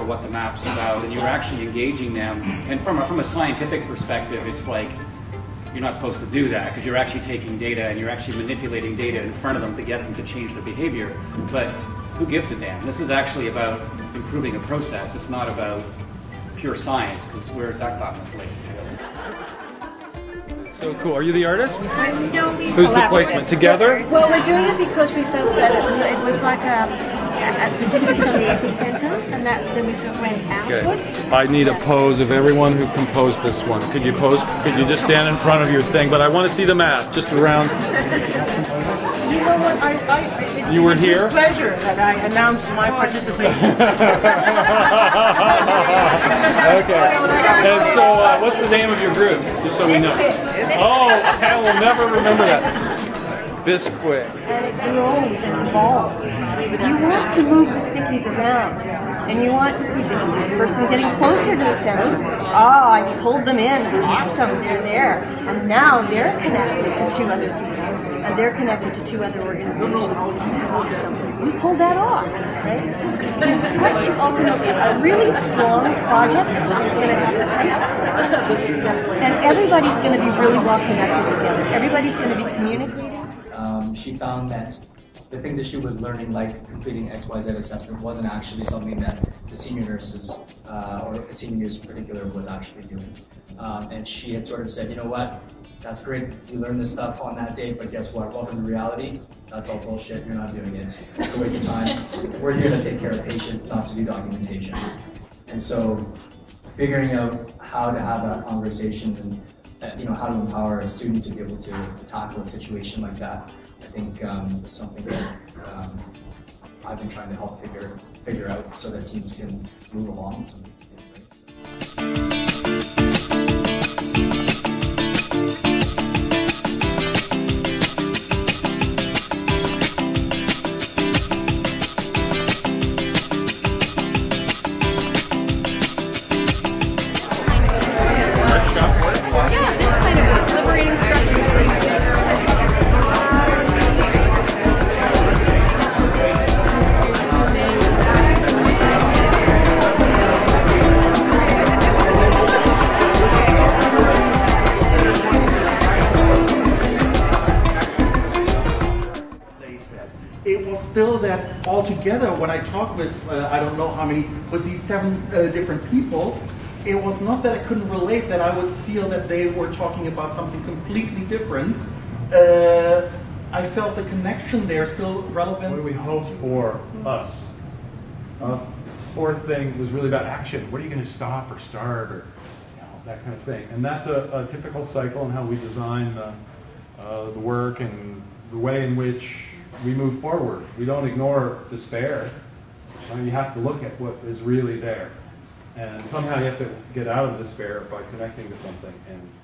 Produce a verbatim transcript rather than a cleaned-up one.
or what the map's about, and you're actually engaging them. And from a, from a scientific perspective, it's like, you're not supposed to do that, because you're actually taking data and you're actually manipulating data in front of them to get them to change their behavior. But who gives a damn? This is actually about improving a process. It's not about pure science, because where is that gotten us lately? So cool. Are you the artist? I'm, no, we Who's the placement? Together? Well, we're doing it because we felt that it was like a... This is from the epicenter, and that then we sort of went outwards. Okay. I need a pose of everyone who composed this one. Could you pose? Could you just stand in front of your thing? But I want to see the map, just around. You know what? I, I, it, you were here. It's a pleasure that I announced my participation. Okay. And so, uh, what's the name of your group? Just so we know. Oh, I will never remember that. This quick. And it rolls and evolves. You want to move the stickies around, and you want to see, is this person getting closer to the center? Oh, and you hold them in. Awesome, they're there. And now they're connected to two other people, and they're connected to two other organizations. Isn't that awesome? You pull that off, right? And once you open up a really strong project, it's going to happen. And everybody's going to be really well connected together. Everybody's going to be communicating. Um, she found that the things that she was learning, like completing X Y Z assessment, wasn't actually something that the senior nurses, uh, or a senior nurse in particular, was actually doing. Um, and she had sort of said, you know what, that's great, you learned this stuff on that day, but guess what, welcome to reality, that's all bullshit, you're not doing it, it's a waste of time, we're here to take care of patients, not to do documentation. And so figuring out how to have that conversation and you know, how to empower a student to be able to, to tackle a situation like that, I think um, is something that um, I've been trying to help figure figure out so that teams can move along in some of these things. Still that altogether, when I talked with, uh, I don't know how many, with these seven uh, different people, it was not that I couldn't relate, that I would feel that they were talking about something completely different. Uh, I felt the connection there still relevant. What do we hope for us? Uh, fourth thing was really about action. What are you going to stop or start or you know, that kind of thing. And that's a, a typical cycle in how we design the, uh, the work and the way in which we move forward. We don't ignore despair. I mean, you have to look at what is really there. And somehow you have to get out of despair by connecting to something. And